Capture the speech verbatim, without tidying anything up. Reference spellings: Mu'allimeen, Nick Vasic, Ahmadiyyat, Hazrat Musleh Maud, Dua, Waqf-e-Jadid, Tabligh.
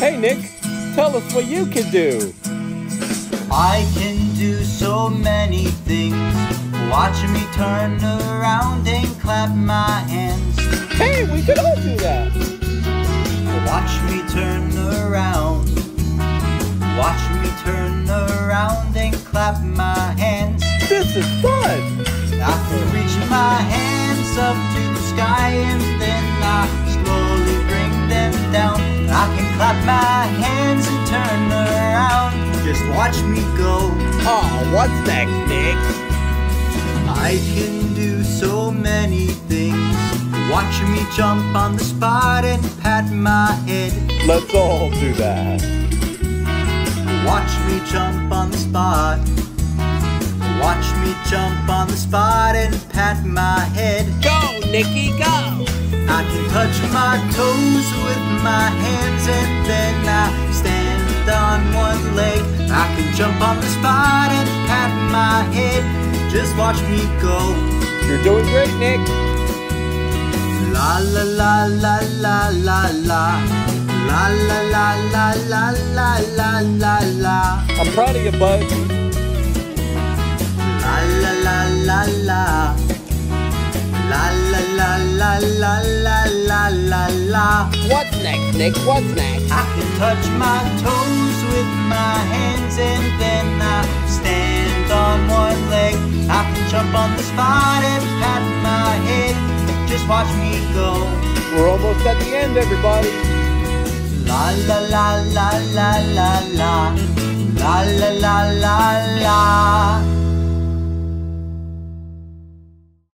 Hey, Nick, tell us what you can do. I can do so many things. Watch me turn around and clap my hands. Hey, we can all do that. Watch me turn around. Watch me turn around and clap my hands. This is fun. I can reach my hands up to the sky and then I slowly bring them down. I can clap my hands and turn around. Just watch me go. Oh, what's next, Nick? I can do so many things. Watch me jump on the spot and pat my head. Let's all do that. Watch me jump on the spot. Watch me jump on the spot and pat my head. Go, Nicky, go! I can touch my toes with my hands and then I stand on one leg. I can jump on the spot and pat my head. Just watch me go. You're doing great, Nick. La la la la la la la. La la la la la la la la la. I'm proud of you, bud. La la la la la. La la la la la la la la la. What's next, Nick? What's next? I can touch my toes with my hands and then I stand on one leg. I can jump on the spot and pat my head. Just watch me go. We're almost at the end, everybody. La la la la la la la. La la la la la.